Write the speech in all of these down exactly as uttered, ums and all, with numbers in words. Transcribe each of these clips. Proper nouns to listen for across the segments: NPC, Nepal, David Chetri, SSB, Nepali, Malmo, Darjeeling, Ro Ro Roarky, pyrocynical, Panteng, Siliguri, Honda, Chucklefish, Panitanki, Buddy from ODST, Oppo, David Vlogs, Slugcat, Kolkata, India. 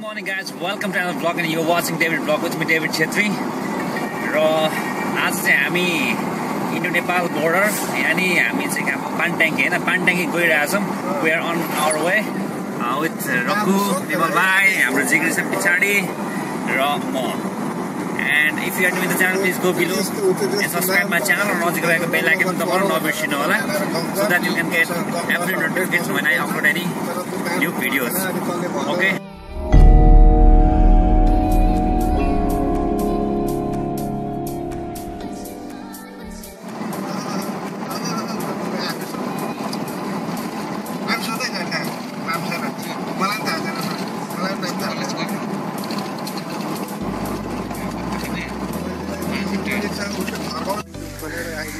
Good morning guys, welcome to another vlog and you are watching David Vlog with me, David Chetri. Today I am in the Nepal border and I am in Panteng. We are on our way with Roku, Nepal Bhai, our Jigri Sep Pichadi, and more. And if you are new to the channel, please go below and subscribe my channel and also click the bell icon so that you can get every notification when I upload any new videos. Okay.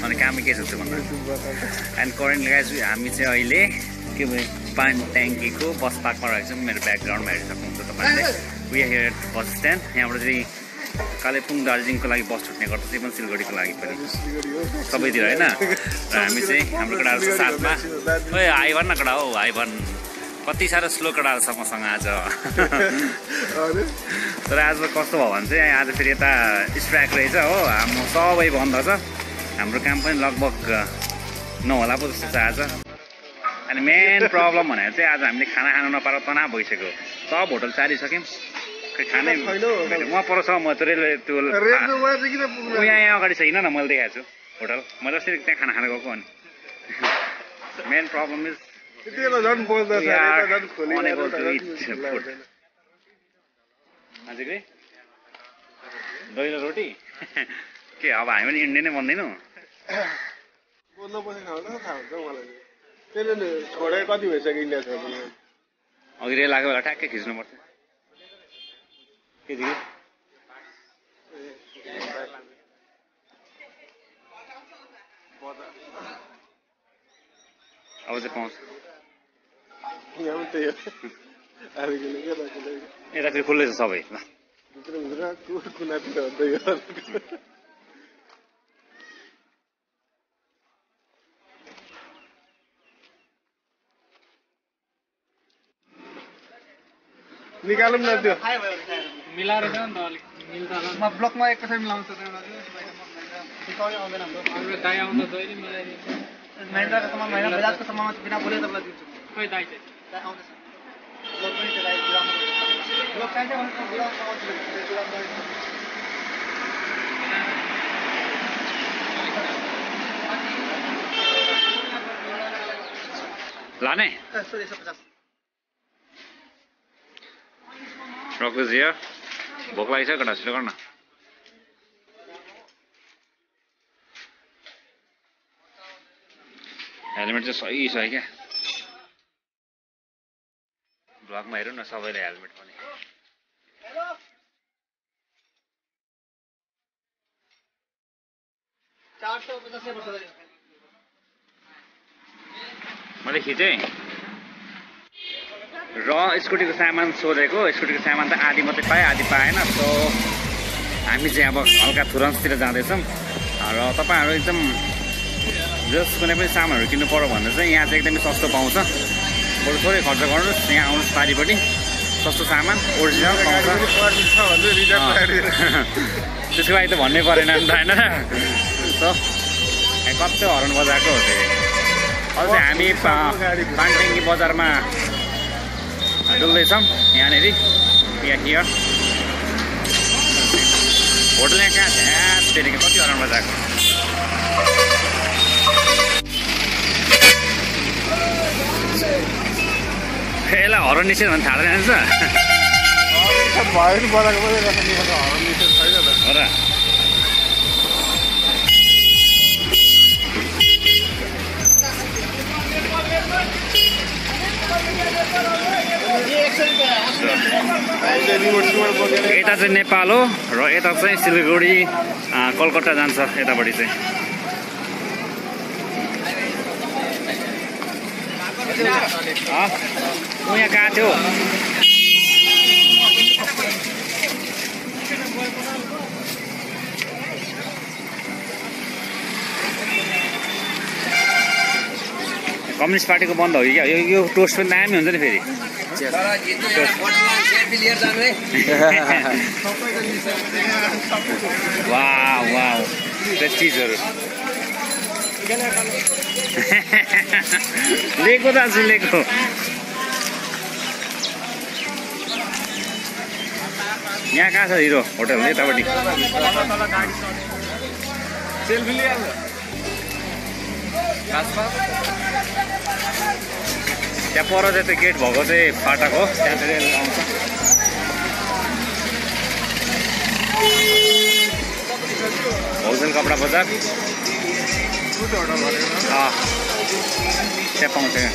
On a camera case of and currently, guys, we are missing oil. Panteng ko bus park in my background. We are here at the bus stand. I am already Kalipung Darjeeling Kolagi bus to take even Silgodi Kolagi. So we did right now. I'm missing. I'm looking at Satma. I want to go. I want Patti Sarah slow Kadal Samosangaja. So as the cost of one, say I had a track laser. Oh, I'm so wave on the I'm campaign logbook. No, I was and the main problem on it. Say, I'm the Kanahana Paratana boys ago. So, bottle sadis again. More for some material to we are saying no more day as a hotel. Mother said, Kanahana go on. Main problem is we are unable to eat food. Ajay, doila roti. Okay, अब I mean Indian one no. बोलना पड़ेगा खाना खाओ तो वाला जी. तेरे ने थोड़े काटी वैसे की लिया था बोले. और ये लाके वाला ठेके किसने मरते? किसी? अब जब पहुँच. यहाँ पे ये. I will get a good idea. I will get a good idea. I will get a good idea. I will get a good idea. I will Lane? Rock is here. Bokla is here. Gonna still gonna. Element is easy, I guess. Block my room, that's how I helmet money. Malik Hijay Raw is good to the salmon, so they go. It's good to the salmon, the Adi Motify, Adi Pina. So I'm Hijay about Alcaturan still as Adism. Raw Taparism just whenever summer, you can for one. Yeah, take them is also bouncer. But sorry, hot corners. Yeah, our party body. First Simon, original. This guy is the one for an antenna. So, I got the orange was that close. Also, I mean, Panteng was Arma. I do this some. Yeah, Neri. We are here. What do I get? Yeah, taking a photo around was that. Hello, orange and Tharan. It's a fine for a good one. It's in Nepal, or it's a Siliguri, Kolkata dancer, everybody say. Huh? We are going to. Communist Party को बंद हो गया. ये ये toast पे नाम ही होने दे फिरी. happy liar जाने। Wow, wow, that's teaser. Lego dance, Lego. यहाँ कहाँ से हीरो होटल नहीं था बड़ी। सेल्फी लिया था। कास्पा। There are the gate of the Patako. Thousand Capra for that. Step on there.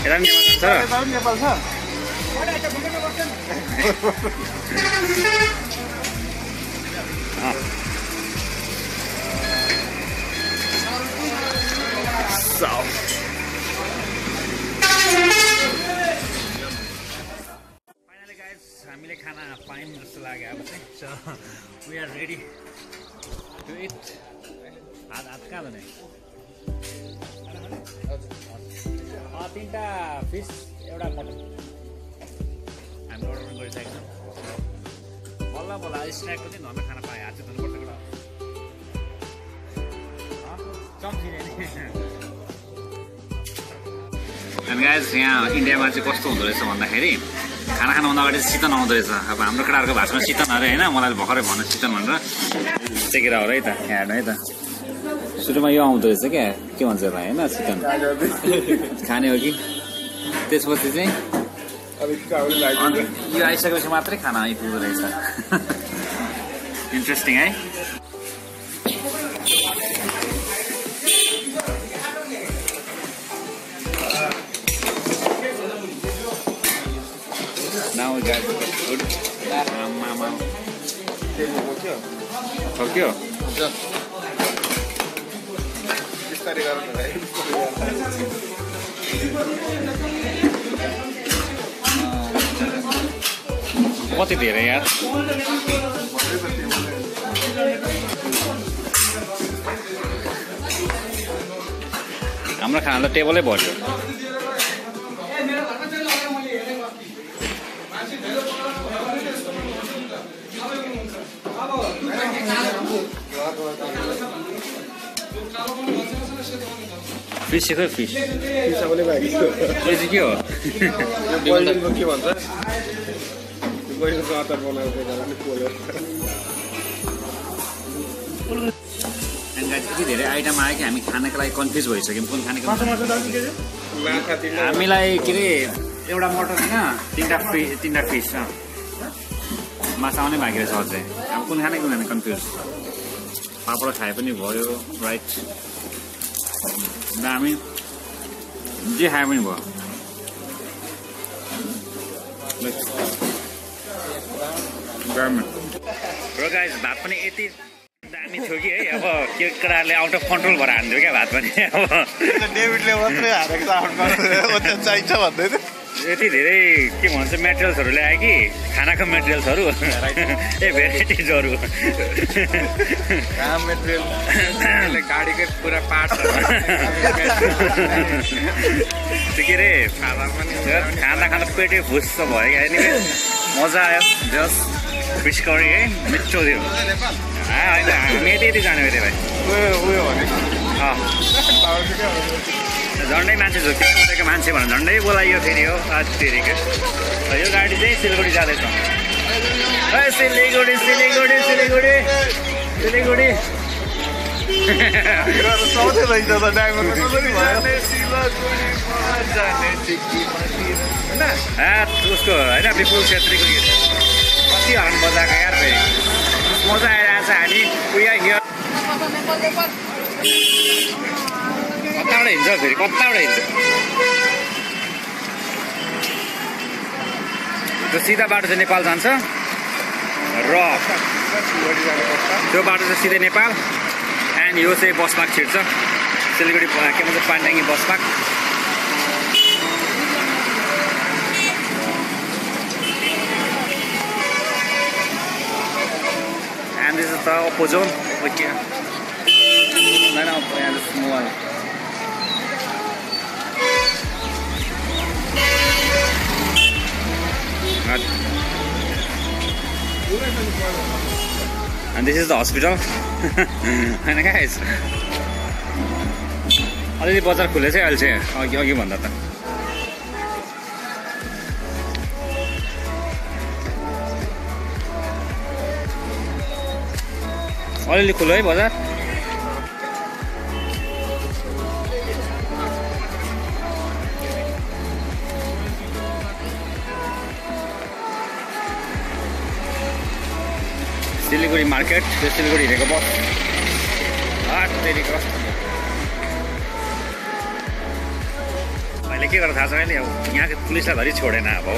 Here Ah. So. Finally, guys, hamile khana paim jasto lagyo aba. So we are ready to eat. Aaj aaj ka bane. Ah, tinta fish, euta mutton. I'm not going to take them. Bola bola snack ko dinu hami khana paye aaj dinu parcha ha chomchi ne and guys yaha india ma chai kasto hundo recha bhanda kheri khana khana bhanda agadi sitan aउँदो recha अब हाम्रो केटाहरुको भाषामा सितन अरे हैन मलाई भखरै भन्नु सितन भनेर चेकेरा हो र है त हेर्न है त सुरुमा यो आउँदो रहेछ के के भन्छ भाइ हैन सितन खाने हो कि त्यसपछि चाहिँ You guys are going to have to eat it. Interesting, eh? Now we got food. Mama. Tokyo. Tokyo. What did they get? I'm not on the table. About you. Fish, fish. Fish, Guys, today item I am eating. Confused boys. I am eating. I am like today. This one motor, na? Tinta fish, tinta fish. Masala ne bhagire sauce. I am eating. Confused. Papad khaye pani bhayo, right? Dami. Je khaye pani bhayo. Bro guys, भात पनि यति दामी थियो कि है अब के Karale out of control भएर हान्दियो के भात पनि अब डेभिडले मात्रै हारेको आउट गर्यो त्यो चाहिन्छ भन्दै थियो यति धेरै के भन्छ मटेरियल्सहरु ल्याए कि खानाको मटेरियल्सहरु ए भेराइटीजहरु काम मटेरियल ले गाडीको पुरा पार्ट्सहरु के रे खाना पनि खाना खाना पेटै फुस्छ भयो के हैन मजा आयो just Fish curry, eh? Mitcho deal. Ah, I know. Methi thi jaane mere bhai. Who, who Ah. Zondai manche jo, kya bolte ke manche bana. Zondai bola yo thi niyo. Aaj thi rike. So yo gaadi jay Siliguri jaale to. Hey Siliguri, Siliguri, Siliguri, Siliguri. Yaar saudhe bhai jada time mein to nahi jaane Siliguri ma jaane tikki mati. Na? Ah, usko, hai na David Chetri ko ye. We are here. The Sita part is Nepal dancer. Raw. Two parts of the Nepal. And you say boss park chips. Siliguri came with the Panteng boss park. And this is the oppo zone. Okay. mana upaya semua. And this is the hospital. And guys, already bazaar khule chhe alche. Agi agi bhanda ta. Already khule hai bazaar. Siliguri market, Siliguri dekho boss. Ah, teri ko. पहले क्या करता था मैंने यहाँ के police ने धरी छोड़े ना वो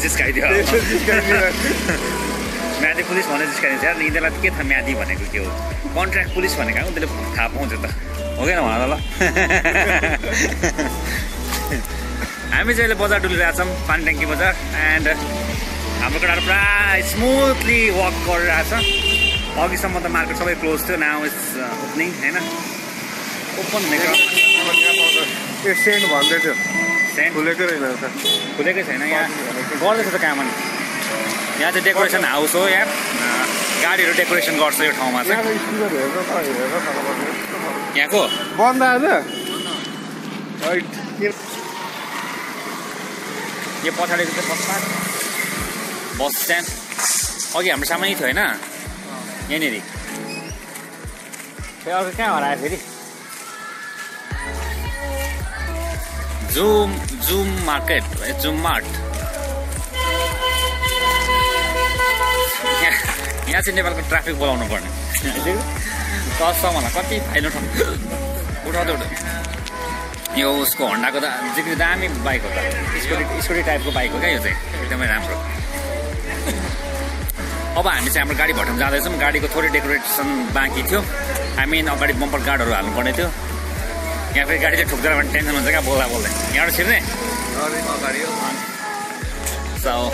जिसका ही दिया मैं आदि पुलिस वाले जिसका नहीं था नहीं इधर लात के था मैं आदि बने क्योंकि वो कॉन्ट्रैक्ट पुलिस बने का उधर था पहुँच जाता हो गया ना वहाँ वाला हमें चले बाजार डुली रासम पानटेंकी बाजार एंड हम लोग डाल प्रा smoothly walk कर रासम और इस समय तो मार्केट सब क्लोज तो now it's opening है ना ओपन नहीं ये सेंट बांधे थे। सेंट खुले के रहना था। खुले के सेंट ना यार। गौर से तो क्या मन? यार तो डेकोरेशन हाउस हो यार। गाड़ी रो डेकोरेशन गौर से उठाऊं मासे। यार इसलिए रहेगा तो रहेगा साला बांधे। क्या को? बांधा है ना? राइट। ये पौधा लेके बस पास। Bus stand. और ये हम सामान ही तो है ना? ये नहीं दिख। यार क्या हो रहा है फिर? Zoom, Zoom Market, Zoom Mart. यहाँ से नेपालको ट्राफिक बोलाउनु पर्ने। कसम होला कति फाइन उठाउँ। उठाउँदै उठाउँदै। यो उसको होन्डाको त जिग्री दामी बाइक हो त। स्कुटी स्कुटी टाइपको बाइक हो क्या यो चाहिँ एकदमै राम्रो। अब हामी चाहिँ हाम्रो गाडी भटम जाँदैछौँ गाडीको थोरै डेकोरेसन बाँकी थियो। हामी अगाडि बम्पर गार्डहरू हाल्नु पर्ने थियो। यहाँ पे गाड़ी से ठुकरा बन टेंशन हो जाएगा बोला बोले यहाँ तो चिरने साओ अब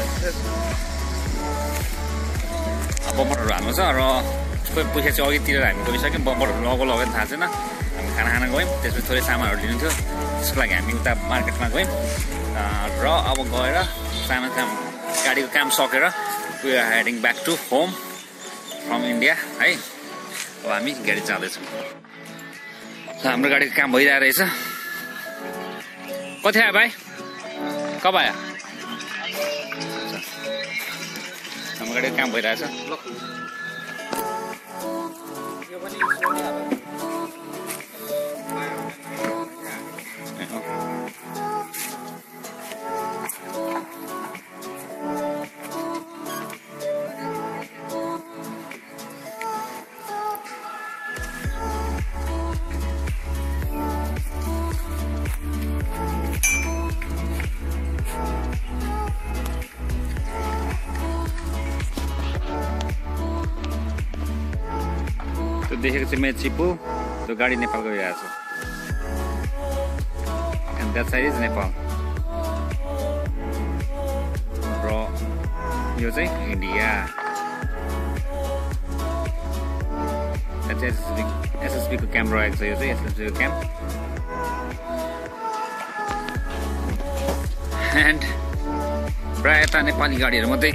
बम्पर रामो सा रो कोई पूछे चौकी तीर रामी कोई शायद कि बम्पर लोगों को लोगों ने थासे ना हम खाना खाना गए तेज़ थोड़े सामान और लेने थे इसको लगे हम इतना मार्केट में गए रो अब गए रा सामान काम गाड़ी को काम सॉकेट रा we are heading back to home from India है वामी गाड़ी चाले से हाम्रो गाडीको काम भइरहेको रहेछ। कति आयो भाइ? कब आयो? हाम्रो गाडीको काम भइरहेछ। यो पनि सोनी आयो। देखेको चाहिँ मेरो चिपु त्यो गाडी नेपालको आएको छ and that side is Nepal र यो चाहिँ इन्डिया एसएसबी को क्याम्प रहेको छ यो चाहिँ एसएसबी को क्याम्प and प्रायः त नेपाली गाडीहरू मात्रै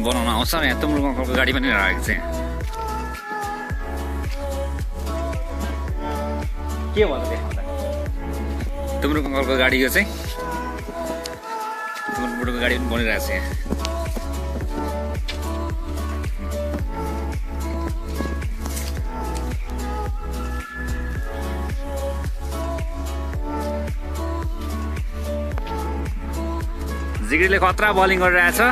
बनाउन आउँछ यहाँ तुम्रो गाउँको गाडी पनि राखेको छ के भन्दै होला तिम्रो कङ्गलको गाडी यो चाहिँ तिम्रो बुढोको गाडी पनि बनिरहेछ यहाँ जिग्रीले खतरा बलिङ गरिरहेछ अ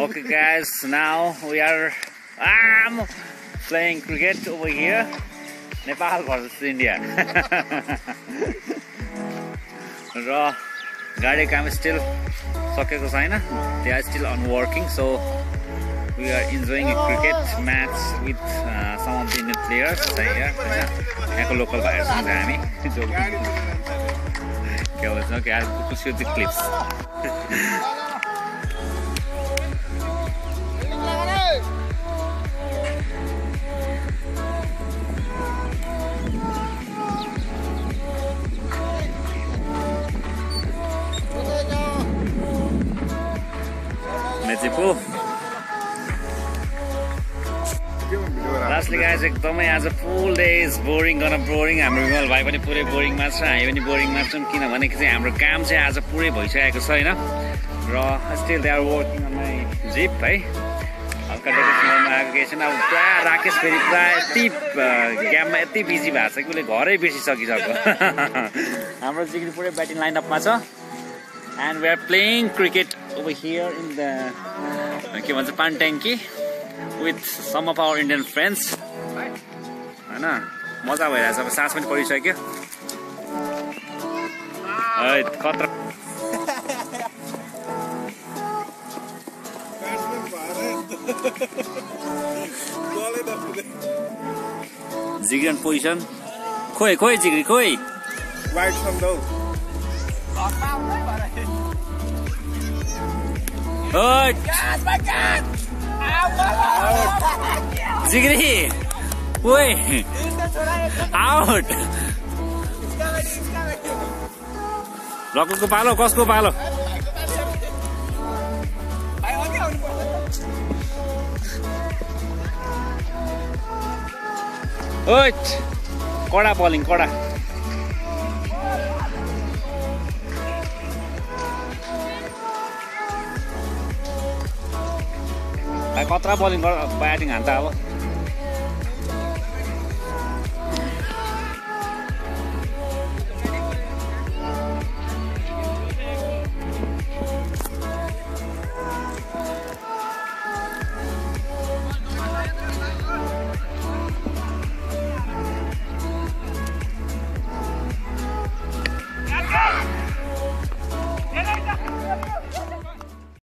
Okay guys, now we are um, playing cricket over here, Nepal versus India. Raw, Gade Kam is still सकेको छैन they are still on working so we are enjoying a cricket match with uh, some of the new players here and local buyers हामी क्या भन्छ के आज कुछ यो clips Lastly, guys, एकदमै आज full day is boring, gonna boring. हाम्रो विमल भाइ पनि पुरै boring मा छ, हामी पनि boring मा छौं किनभने चाहिँ हाम्रो काम चाहिँ आज पुरै भइसकेको छैन र still they are working on my jeep है हल्का डेकोरेसनमा आगेछन् अब पुरा राकेश फेरि पुरा यति गेममा यति बिजी भएको छ कि उले घरै बेसिसकिसक्यो हाम्रो जिग्री पुरै ब्याटिङ लाइनअप मा छ and we are playing cricket over here in the के भन्छ पान्टेङकी with some of our Indian friends हैन मजा भइरहेछ अब सास पनि परिसक्यो है खतरा जिग्री पोजिसन खोइ खोइ जिग्री खोइ वाइड फ्रम दो Out! Jigri! Wait! Out! Lock ko palo, cos ko palo. Out! Koda bowling, koda. I got trouble in batting and